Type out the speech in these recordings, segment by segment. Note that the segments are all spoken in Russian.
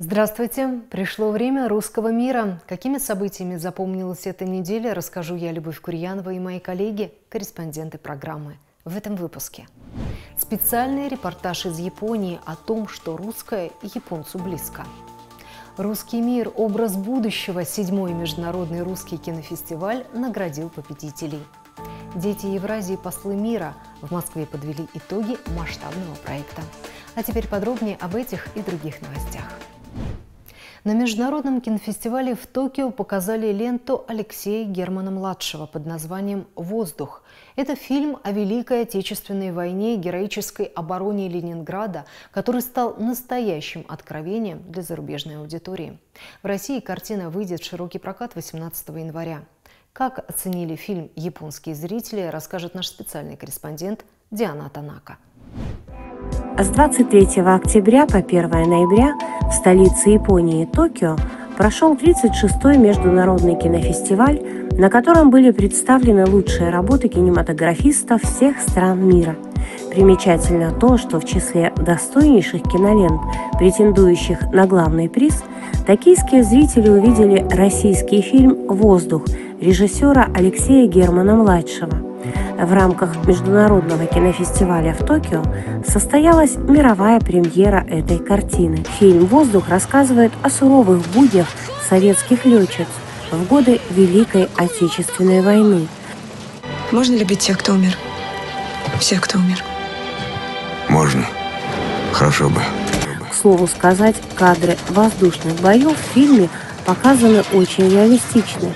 Здравствуйте! Пришло время русского мира. Какими событиями запомнилась эта неделя, расскажу я, Любовь Курьянова, и мои коллеги, корреспонденты программы. В этом выпуске. Специальный репортаж из Японии о том, что русское японцу близко. «Русский мир. Образ будущего» 7-й Международный русский кинофестиваль наградил победителей. «Дети Евразии. Послы мира» в Москве подвели итоги масштабного проекта. А теперь подробнее об этих и других новостях. На международном кинофестивале в Токио показали ленту Алексея Германа-младшего под названием «Воздух». Это фильм о Великой Отечественной войне и героической обороне Ленинграда, который стал настоящим откровением для зарубежной аудитории. В России картина выйдет в широкий прокат 18 января. Как оценили фильм японские зрители, расскажет наш специальный корреспондент Диана Танака. С 23 октября по 1 ноября в столице Японии Токио прошел 36-й международный кинофестиваль, на котором были представлены лучшие работы кинематографистов всех стран мира. Примечательно то, что в числе достойнейших кинолент, претендующих на главный приз, токийские зрители увидели российский фильм «Воздух» режиссера Алексея Германа-младшего. В рамках международного кинофестиваля в Токио состоялась мировая премьера этой картины. Фильм «Воздух» рассказывает о суровых буднях советских летчиц в годы Великой Отечественной войны. Можно любить тех, кто умер? Всех, кто умер? Можно. Хорошо бы. К слову сказать, кадры воздушных боев в фильме показаны очень реалистично.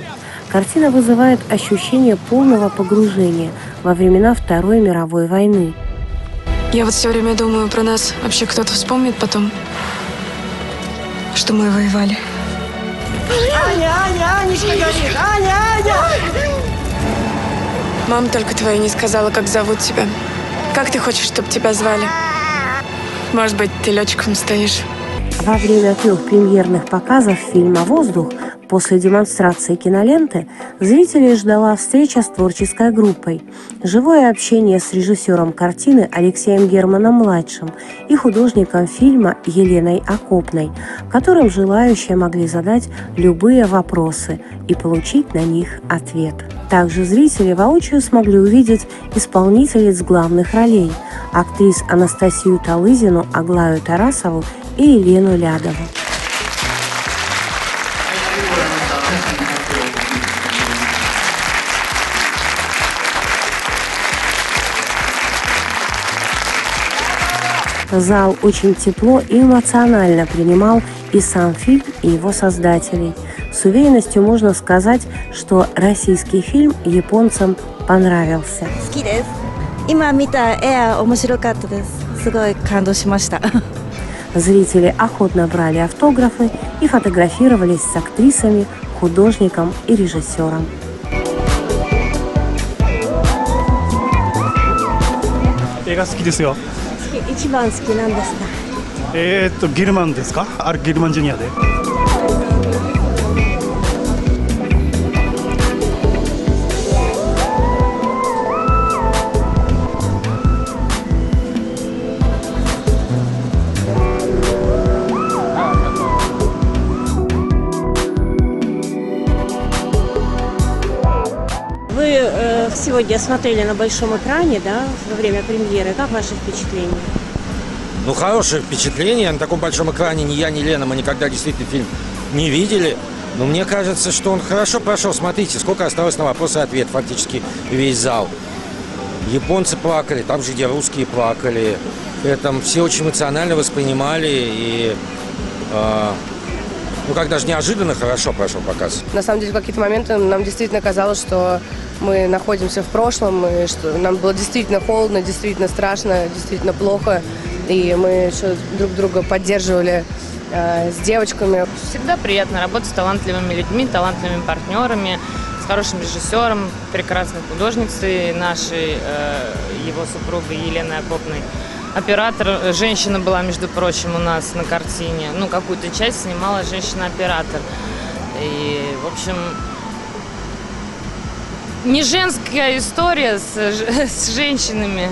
Картина вызывает ощущение полного погружения во времена Второй мировой войны. Я вот все время думаю, про нас вообще кто-то вспомнит потом, что мы воевали. Аня, Аня, Анечка горит! Аня, Аня! Мама только твоя не сказала, как зовут тебя. Как ты хочешь, чтобы тебя звали? Может быть, ты летчиком стоишь. Во время 3 премьерных показов фильма «Воздух» после демонстрации киноленты зрителей ждала встреча с творческой группой, живое общение с режиссером картины Алексеем Германом-младшим и художником фильма Еленой Окопной, которым желающие могли задать любые вопросы и получить на них ответ. Также зрители воочию смогли увидеть исполнительниц главных ролей – актрис Анастасию Талызину, Аглаю Тарасову и Елену Лядову. Зал очень тепло и эмоционально принимал и сам фильм, и его создателей. С уверенностью можно сказать, что российский фильм японцам понравился. Зрители охотно брали автографы и фотографировались с актрисами, художником и режиссером. Вы сегодня смотрели на большом экране, да, во время премьеры. Как ваши впечатления? Ну, хорошее впечатление. На таком большом экране ни я, ни Лена, мы никогда действительно фильм не видели. Но мне кажется, что он хорошо прошел. Смотрите, сколько осталось на вопрос и ответ. Фактически весь зал. Японцы плакали, там же, где русские плакали. Там все очень эмоционально воспринимали. И, ну, как даже неожиданно хорошо прошел показ. На самом деле, в какие-то моменты нам действительно казалось, что мы находимся в прошлом, и что нам было действительно холодно, действительно страшно, действительно плохо. И мы еще друг друга поддерживали с девочками. Всегда приятно работать с талантливыми людьми, талантливыми партнерами, с хорошим режиссером, прекрасной художницей нашей, его супругой Еленой Окопной. Оператор, женщина была, между прочим, у нас на картине. Ну, какую-то часть снимала женщина-оператор. И, в общем, не женская история с женщинами.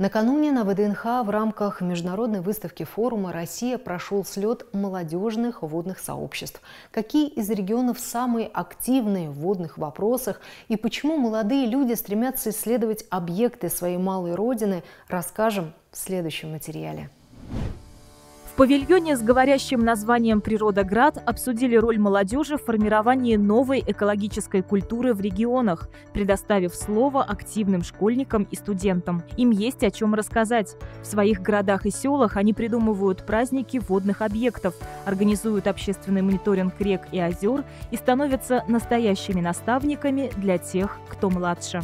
Накануне на ВДНХ в рамках международной выставки форума «Россия» прошел слет молодежных водных сообществ. Какие из регионов самые активные в водных вопросах и почему молодые люди стремятся исследовать объекты своей малой родины, расскажем в следующем материале. В павильоне с говорящим названием «Природоград» обсудили роль молодежи в формировании новой экологической культуры в регионах, предоставив слово активным школьникам и студентам. Им есть о чем рассказать. В своих городах и селах они придумывают праздники водных объектов, организуют общественный мониторинг рек и озер и становятся настоящими наставниками для тех, кто младше.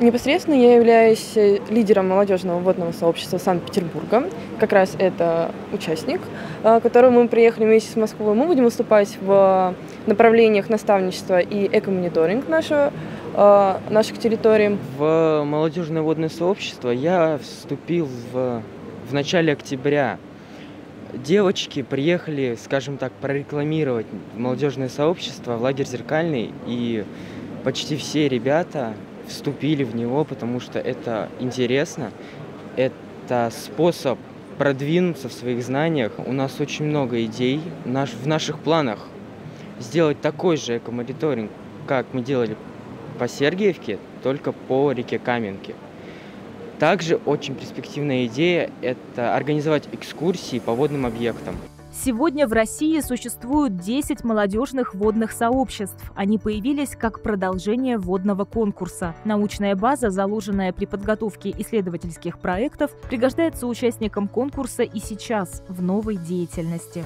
Непосредственно я являюсь лидером молодежного водного сообщества Санкт-Петербурга. Как раз это участник, к которому мы приехали вместе с Москвой. Мы будем выступать в направлениях наставничества и эко-мониторинг наших территорий. В молодежное водное сообщество я вступил в начале октября. Девочки приехали, скажем так, прорекламировать молодежное сообщество в лагерь «Зеркальный», и почти все ребята вступили в него, потому что это интересно, это способ продвинуться в своих знаниях. У нас очень много идей, в наших планах сделать такой же эко-мониторинг, как мы делали по Сергиевке, только по реке Каменке. Также очень перспективная идея – это организовать экскурсии по водным объектам. Сегодня в России существует 10 молодежных водных сообществ. Они появились как продолжение водного конкурса. Научная база, заложенная при подготовке исследовательских проектов, пригождается участникам конкурса и сейчас, в новой деятельности.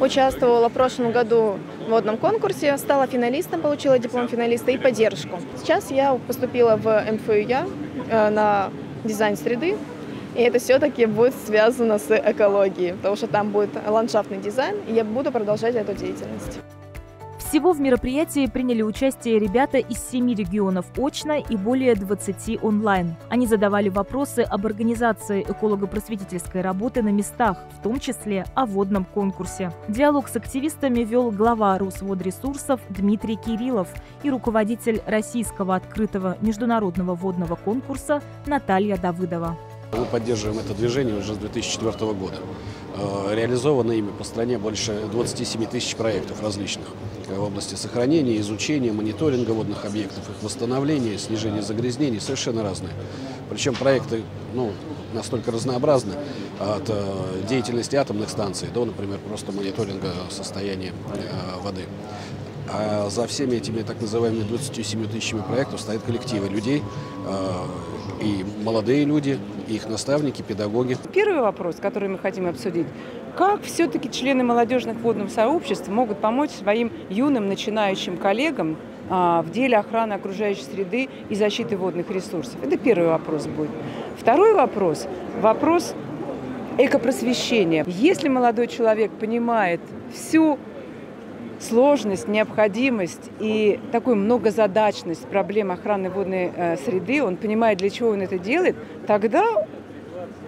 Участвовала в прошлом году в водном конкурсе, стала финалистом, получила диплом финалиста и поддержку. Сейчас я поступила в МФУЯ на дизайн среды. И это все-таки будет связано с экологией, потому что там будет ландшафтный дизайн, и я буду продолжать эту деятельность. Всего в мероприятии приняли участие ребята из 7 регионов очно и более 20 онлайн. Они задавали вопросы об организации эколого-просветительской работы на местах, в том числе о водном конкурсе. Диалог с активистами вел глава Русводресурсов Дмитрий Кириллов и руководитель российского открытого международного водного конкурса Наталья Давыдова. Мы поддерживаем это движение уже с 2004 года. Реализовано ими по стране больше 27 тысяч проектов различных в области сохранения, изучения, мониторинга водных объектов, их восстановления, снижения загрязнений, совершенно разные. Причем проекты настолько разнообразны, от деятельности атомных станций до, например, просто мониторинга состояния воды. А за всеми этими так называемыми 27 тысячами проектов стоят коллективы людей, и молодые люди, и их наставники, педагоги. Первый вопрос, который мы хотим обсудить, как все-таки члены молодежных водных сообществ могут помочь своим юным начинающим коллегам в деле охраны окружающей среды и защиты водных ресурсов? Это первый вопрос будет. Второй вопрос – вопрос экопросвещения. Если молодой человек понимает всю сложность, необходимость и такую многозадачность проблем охраны водной среды, он понимает, для чего он это делает, тогда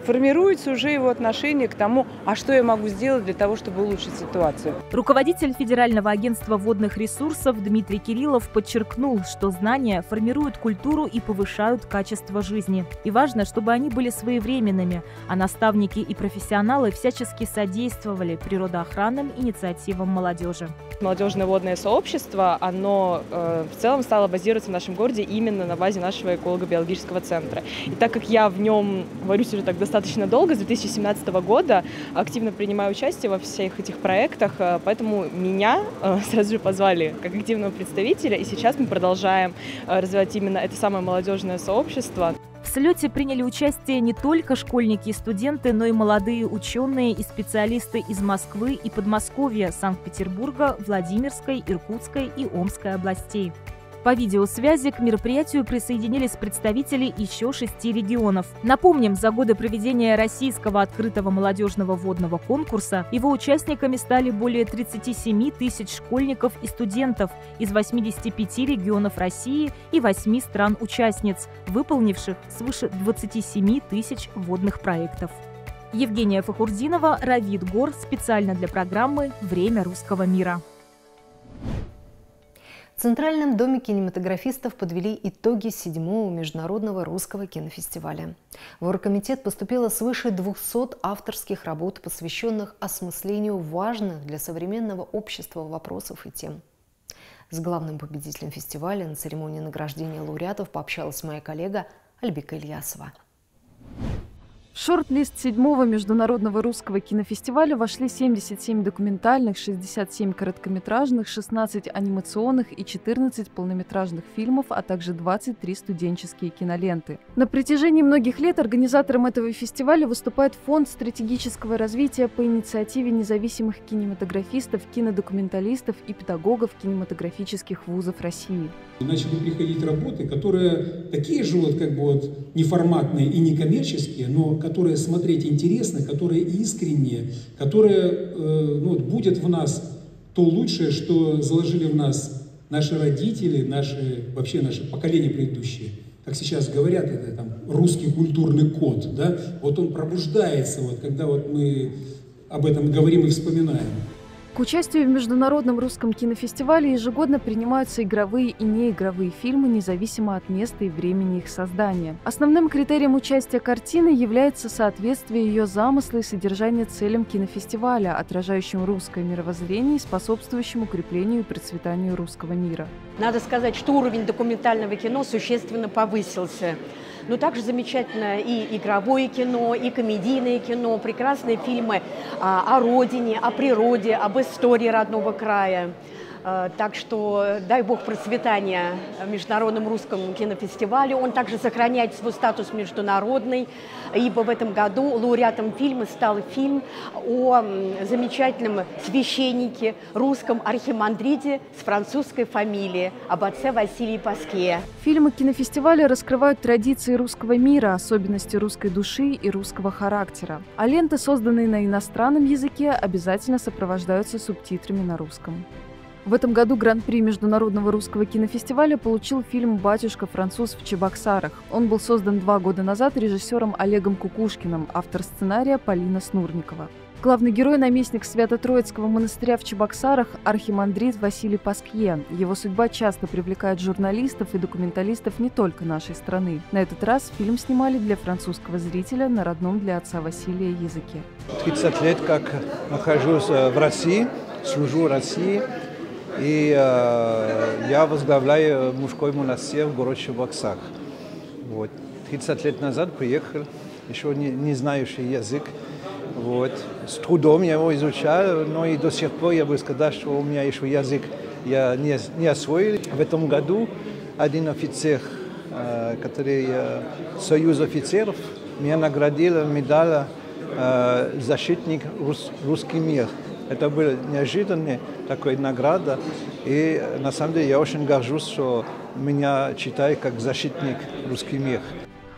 формируется уже его отношение к тому, а что я могу сделать для того, чтобы улучшить ситуацию. Руководитель Федерального агентства водных ресурсов Дмитрий Кириллов подчеркнул, что знания формируют культуру и повышают качество жизни. И важно, чтобы они были своевременными, а наставники и профессионалы всячески содействовали природоохранным инициативам молодежи. Молодежное водное сообщество, оно в целом стало базироваться в нашем городе именно на базе нашего эколого-биологического центра. И так как я в нем варюсь уже так достаточно долго, с 2017 года активно принимаю участие во всех этих проектах, поэтому меня сразу же позвали как активного представителя, и сейчас мы продолжаем развивать именно это самое молодежное сообщество. В слете приняли участие не только школьники и студенты, но и молодые ученые и специалисты из Москвы и Подмосковья, Санкт-Петербурга, Владимирской, Иркутской и Омской областей. По видеосвязи к мероприятию присоединились представители еще 6 регионов. Напомним, за годы проведения российского открытого молодежного водного конкурса его участниками стали более 37 тысяч школьников и студентов из 85 регионов России и 8 стран-участниц, выполнивших свыше 27 тысяч водных проектов. Евгения Фахурдинова, Равит Гор, специально для программы «Время русского мира». Центральном доме кинематографистов подвели итоги 7-го Международного русского кинофестиваля. В оргкомитет поступило свыше 200 авторских работ, посвященных осмыслению важных для современного общества вопросов и тем. С главным победителем фестиваля на церемонии награждения лауреатов пообщалась моя коллега Альбика Ильясова. В шорт-лист 7-го Международного русского кинофестиваля вошли 77 документальных, 67 короткометражных, 16 анимационных и 14 полнометражных фильмов, а также 23 студенческие киноленты. На протяжении многих лет организатором этого фестиваля выступает Фонд стратегического развития по инициативе независимых кинематографистов, кинодокументалистов и педагогов кинематографических вузов России. Начали приходить работы, которые такие же неформатные и некоммерческие, но которые смотреть интересно, которые искренние, которые будет в нас то лучшее, что заложили в нас наши родители, вообще наши поколения предыдущие. Как сейчас говорят, это русский культурный код, да? Он пробуждается, когда мы об этом говорим и вспоминаем. К участию в Международном русском кинофестивале ежегодно принимаются игровые и неигровые фильмы, независимо от места и времени их создания. Основным критерием участия картины является соответствие ее замысла и содержания целям кинофестиваля, отражающим русское мировоззрение и способствующим укреплению и процветанию русского мира. Надо сказать, что уровень документального кино существенно повысился. Но также замечательно и игровое кино, и комедийное кино, прекрасные фильмы о родине, о природе, об истории родного края. Так что дай бог процветания Международному русскому кинофестивалю. Он также сохраняет свой статус международный, ибо в этом году лауреатом фильма стал фильм о замечательном священнике, русском архимандрите с французской фамилией, об отце Василии Паскье. Фильмы кинофестиваля раскрывают традиции русского мира, особенности русской души и русского характера. А ленты, созданные на иностранном языке, обязательно сопровождаются субтитрами на русском. В этом году гран-при Международного русского кинофестиваля получил фильм «Батюшка-француз в Чебоксарах». Он был создан 2 года назад режиссером Олегом Кукушкиным, автор сценария Полина Снурникова. Главный герой – наместник Свято-Троицкого монастыря в Чебоксарах, архимандрит Василий Паскьен. Его судьба часто привлекает журналистов и документалистов не только нашей страны. На этот раз фильм снимали для французского зрителя на родном для отца Василия языке. 30 лет как нахожусь в России, служу России. И я возглавляю мужской монастырь в городе Чебоксарах. 30 лет назад приехал, еще не знающий язык. С трудом я его изучал, но и до сих пор я бы сказал, что у меня еще язык я не освоил. В этом году один офицер, который союз офицеров, меня наградил медалью «Защитник русский мир». Это была неожиданная такая награда, и на самом деле я очень горжусь, что меня читают как защитник русский мир.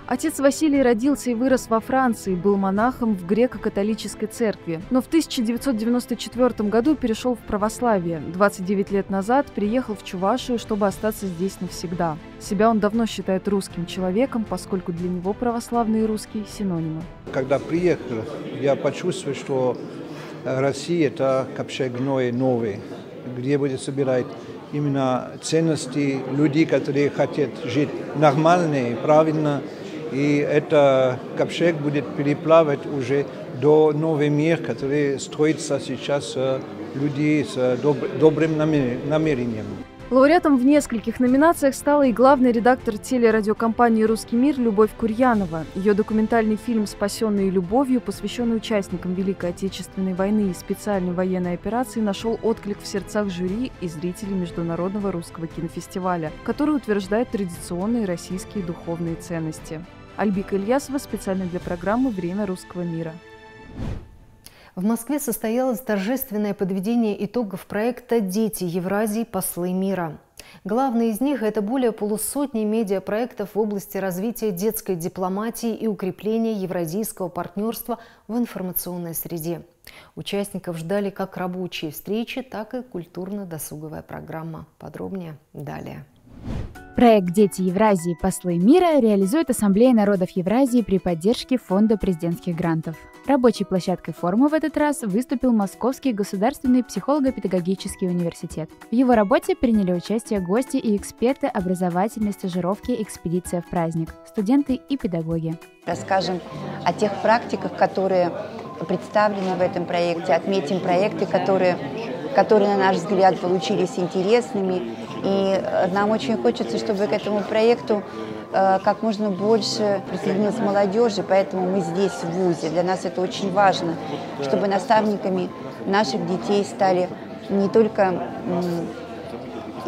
Отец Василий родился и вырос во Франции, был монахом в греко-католической церкви. Но в 1994 году перешел в православие. 29 лет назад приехал в Чувашию, чтобы остаться здесь навсегда. Себя он давно считает русским человеком, поскольку для него православный и русский синонимы. Когда приехал, я почувствовал, что Россия – это общественное новое, где будет собирать именно ценности людей, которые хотят жить нормально и правильно. И этот ковчег будет переплавать уже до нового мира, который строится сейчас людей с добрым намерением. Лауреатом в нескольких номинациях стала и главный редактор телерадиокомпании «Русский мир» Любовь Курьянова. Ее документальный фильм «Спасенные любовью», посвященный участникам Великой Отечественной войны и специальной военной операции, нашел отклик в сердцах жюри и зрителей Международного русского кинофестиваля, который утверждает традиционные российские духовные ценности. Альбика Ильясова специально для программы «Время русского мира». В Москве состоялось торжественное подведение итогов проекта «Дети Евразии. Послы мира». Главный из них – это более полусотни медиапроектов в области развития детской дипломатии и укрепления евразийского партнерства в информационной среде. Участников ждали как рабочие встречи, так и культурно-досуговая программа. Подробнее далее. Проект «Дети Евразии. Послы мира» реализует Ассамблея народов Евразии при поддержке Фонда президентских грантов. Рабочей площадкой форума в этот раз выступил Московский государственный психолого-педагогический университет. В его работе приняли участие гости и эксперты образовательной стажировки «Экспедиция в праздник», студенты и педагоги. Расскажем о тех практиках, которые представлены в этом проекте, отметим проекты, которые, на наш взгляд, получились интересными. И нам очень хочется, чтобы к этому проекту как можно больше присоединилась молодежи, поэтому мы здесь, в ВУЗе. Для нас это очень важно, чтобы наставниками наших детей стали не только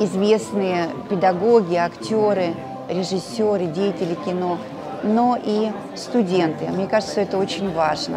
известные педагоги, актеры, режиссеры, деятели кино, но и студенты. Мне кажется, это очень важно.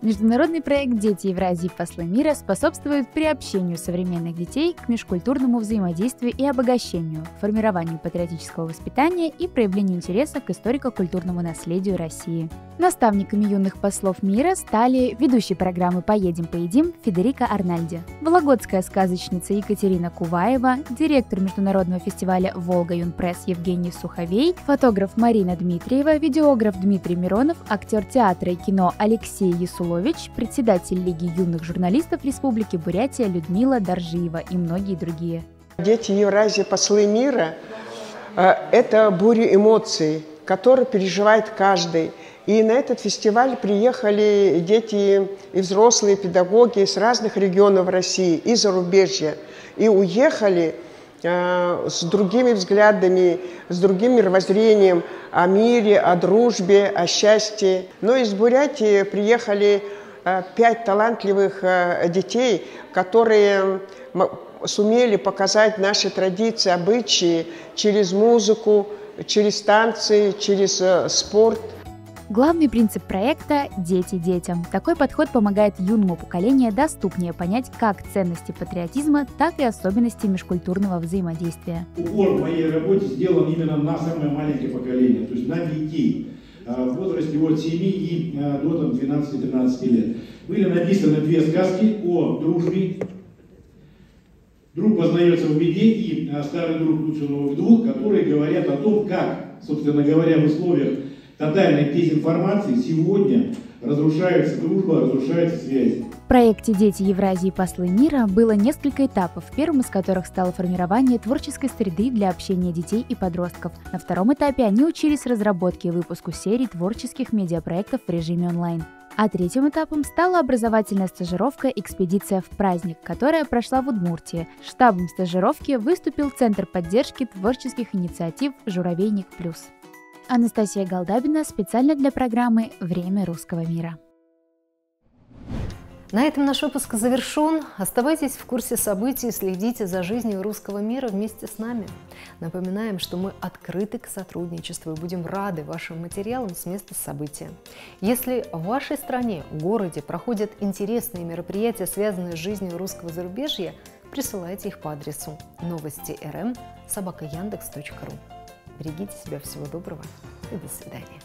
Международный проект «Дети Евразии. Послы мира» способствует приобщению современных детей к межкультурному взаимодействию и обогащению, формированию патриотического воспитания и проявлению интереса к историко-культурному наследию России. Наставниками юных послов мира стали ведущий программы «Поедем, поедим» Федерико Арнальди, вологодская сказочница Екатерина Куваева, директор международного фестиваля «Волга Юнпресс» Евгений Суховей, фотограф Марина Дмитриева, видеограф Дмитрий Миронов, актер театра и кино Алексей Ясулов, председатель Лиги юных журналистов Республики Бурятия Людмила Доржиева и многие другие. Дети Евразии, послы мира – это буря эмоций, которые переживает каждый. И на этот фестиваль приехали дети и взрослые педагоги из разных регионов России и зарубежья. И уехали с другими взглядами, с другим мировоззрением о мире, о дружбе, о счастье. Но из Бурятии приехали 5 талантливых детей, которые сумели показать наши традиции, обычаи через музыку, через танцы, через спорт. Главный принцип проекта – «Дети детям». Такой подход помогает юному поколению доступнее понять как ценности патриотизма, так и особенности межкультурного взаимодействия. Упор в моей работе сделан именно на самое маленькое поколение, то есть на детей в возрасте от 7 и до 12-13 лет. Были написаны 2 сказки о дружбе. Друг познается в беде и старый друг лучше новых двух, которые говорят о том, как, собственно говоря, в условиях тотальной дезинформации сегодня разрушается дружба, разрушается связь. В проекте «Дети Евразии. Послы мира» было несколько этапов, первым из которых стало формирование творческой среды для общения детей и подростков. На втором этапе они учились разработке и выпуску серий творческих медиапроектов в режиме онлайн. А третьим этапом стала образовательная стажировка «Экспедиция в праздник», которая прошла в Удмуртии. Штабом стажировки выступил Центр поддержки творческих инициатив «Журавейник Плюс». Анастасия Голдабина специально для программы «Время русского мира». На этом наш выпуск завершен. Оставайтесь в курсе событий и следите за жизнью русского мира вместе с нами. Напоминаем, что мы открыты к сотрудничеству и будем рады вашим материалам с места события. Если в вашей стране, городе проходят интересные мероприятия, связанные с жизнью русского зарубежья, присылайте их по адресу новости.рм@яндекс.ру. Берегите себя, всего доброго и до свидания.